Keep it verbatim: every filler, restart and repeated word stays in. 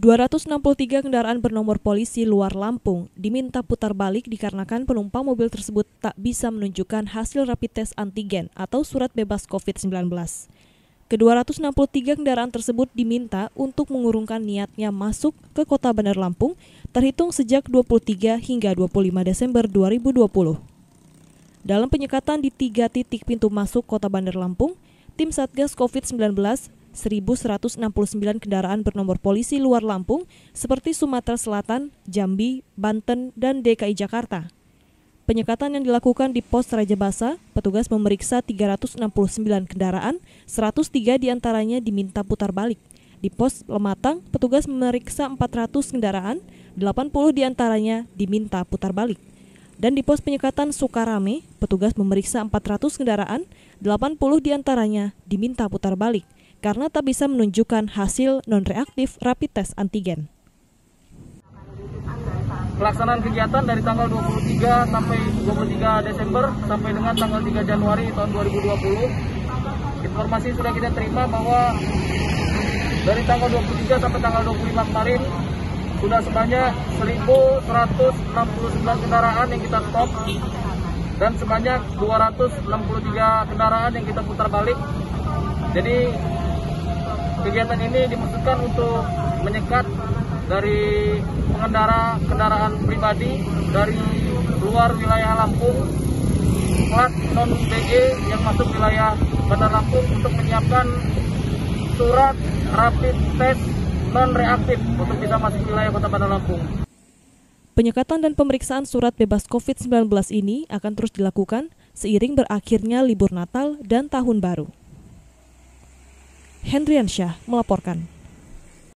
dua ratus enam puluh tiga kendaraan bernomor polisi luar Lampung diminta putar balik dikarenakan penumpang mobil tersebut tak bisa menunjukkan hasil rapid test antigen atau surat bebas covid sembilan belas. Ke dua ratus enam puluh tiga kendaraan tersebut diminta untuk mengurungkan niatnya masuk ke kota Bandar Lampung terhitung sejak dua puluh tiga hingga dua puluh lima Desember dua ribu dua puluh. Dalam penyekatan di tiga titik pintu masuk kota Bandar Lampung, tim Satgas covid sembilan belas seribu seratus enam puluh sembilan kendaraan bernomor polisi luar Lampung seperti Sumatera Selatan, Jambi, Banten, dan D K I Jakarta. Penyekatan yang dilakukan di pos Raja Basa, petugas memeriksa tiga ratus enam puluh sembilan kendaraan, seratus tiga diantaranya diminta putar balik. Di pos Lematang, petugas memeriksa empat ratus kendaraan, delapan puluh diantaranya diminta putar balik. Dan di pos penyekatan Sukarame, petugas memeriksa empat ratus kendaraan, delapan puluh diantaranya diminta putar balik karena tak bisa menunjukkan hasil non-reaktif rapid test antigen. Pelaksanaan kegiatan dari tanggal dua puluh tiga sampai dua puluh tiga Desember sampai dengan tanggal tiga Januari tahun dua ribu dua puluh. Informasi sudah kita terima bahwa dari tanggal dua puluh tiga sampai tanggal dua puluh lima kemarin sudah sebanyak seribu seratus enam puluh sembilan kendaraan yang kita stop dan sebanyak dua ratus enam puluh tiga kendaraan yang kita putar balik. Jadi kegiatan ini dimaksudkan untuk menyekat dari pengendara kendaraan pribadi dari luar wilayah Lampung, plat non-B E yang masuk wilayah Bandar Lampung untuk menyiapkan surat rapid test non-reaktif untuk bisa masuk wilayah kota Bandar Lampung. Penyekatan dan pemeriksaan surat bebas covid sembilan belas ini akan terus dilakukan seiring berakhirnya libur Natal dan Tahun Baru. Hendrian Syah melaporkan.